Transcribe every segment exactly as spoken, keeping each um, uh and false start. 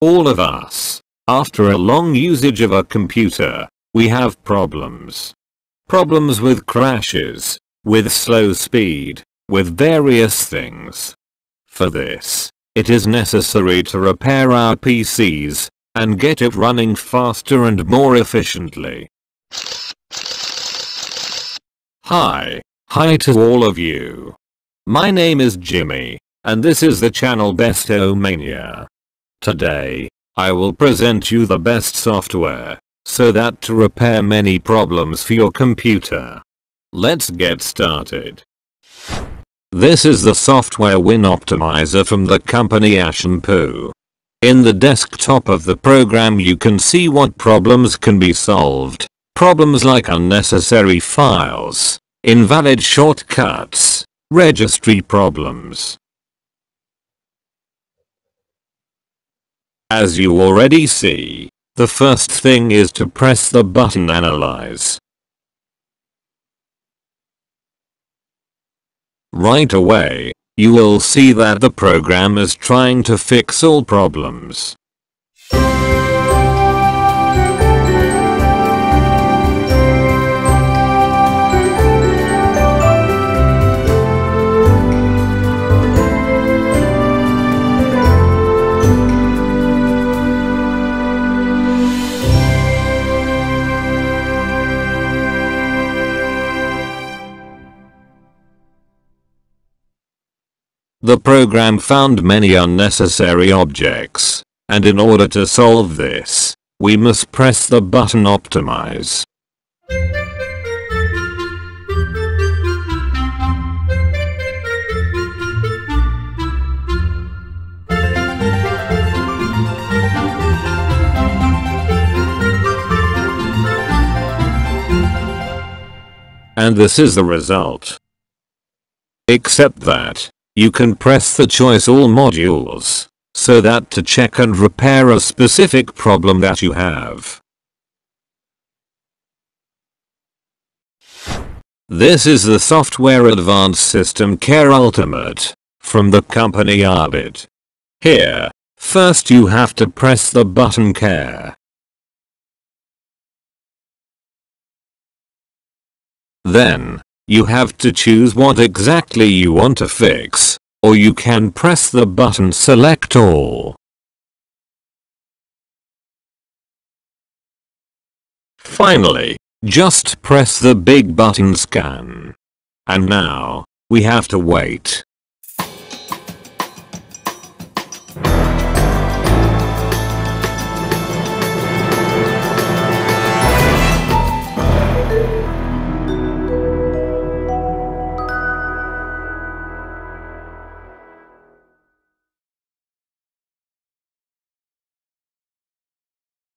All of us, after a long usage of a computer, we have problems. Problems with crashes, with slow speed, with various things. For this, it is necessary to repair our P Cs, and get it running faster and more efficiently. Hi, hi to all of you. My name is Jimmy, and this is the channel Bestomania. Today, I will present you the best software, so that to repair many problems for your computer. Let's get started. This is the software Win Optimizer from the company Ashampoo. In the desktop of the program you can see what problems can be solved. Problems like unnecessary files, invalid shortcuts, registry problems. As you already see, the first thing is to press the button Analyze. Right away, you will see that the program is trying to fix all problems. The program found many unnecessary objects, and in order to solve this, we must press the button Optimize. And this is the result. Except that, you can press the choice all modules, so that to check and repair a specific problem that you have. This is the software Advanced System Care Ultimate, from the company Arbit. Here, first you have to press the button Care. Then, you have to choose what exactly you want to fix, or you can press the button Select All. Finally, just press the big button Scan. And now, we have to wait.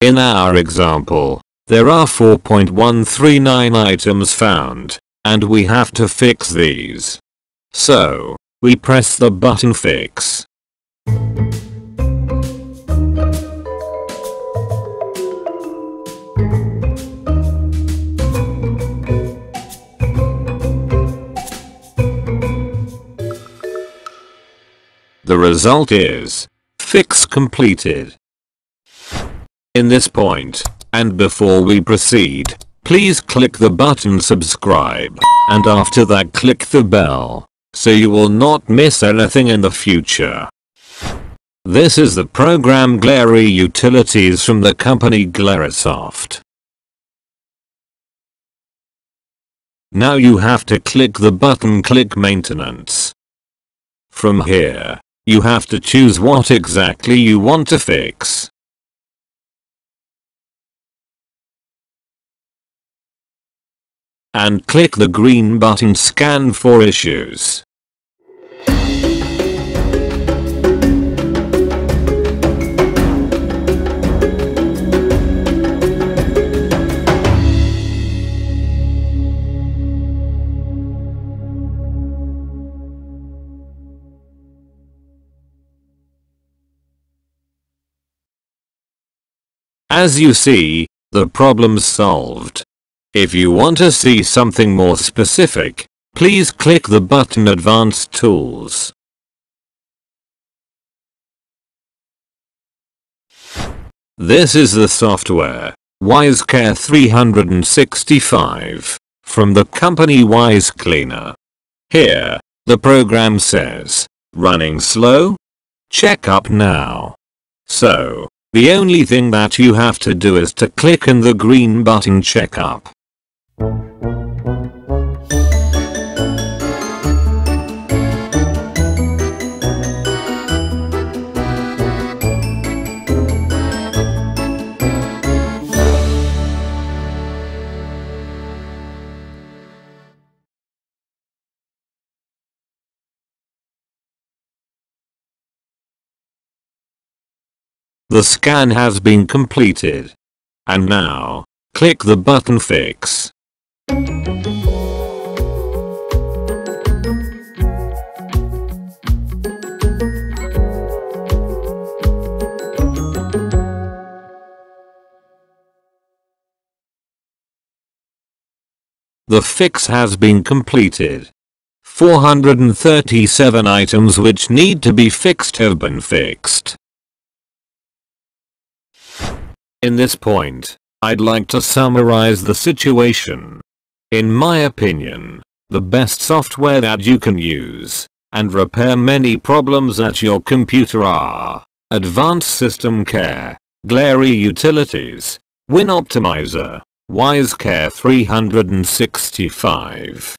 In our example, there are four point one three nine items found, and we have to fix these. So, we press the button Fix. The result is, Fix completed. In this point, and before we proceed, please click the button Subscribe, and after that click the bell, so you will not miss anything in the future. This is the program Glary Utilities from the company Glarysoft. Now you have to click the button Click Maintenance. From here, you have to choose what exactly you want to fix. And click the green button Scan for issues. As you see, the problem's solved. If you want to see something more specific, please click the button Advanced Tools. This is the software, WiseCare three sixty-five, from the company Wise Cleaner. Here, the program says, running slow? Check up now. So, the only thing that you have to do is to click in the green button check up. The scan has been completed. And now, click the button Fix. The fix has been completed. four hundred thirty-seven items which need to be fixed have been fixed. In this point, I'd like to summarize the situation. In my opinion, the best software that you can use and repair many problems at your computer are Advanced System Care, Glary Utilities, Win Optimizer, WiseCare three sixty-five.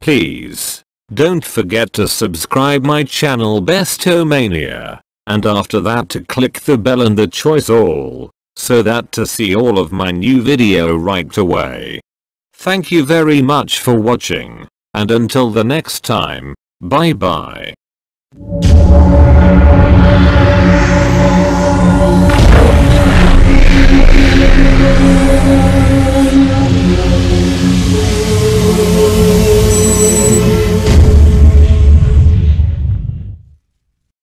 Please, don't forget to subscribe my channel Bestomania, and after that to click the bell and the choice all, so that to see all of my new video right away. Thank you very much for watching, and until the next time, bye bye.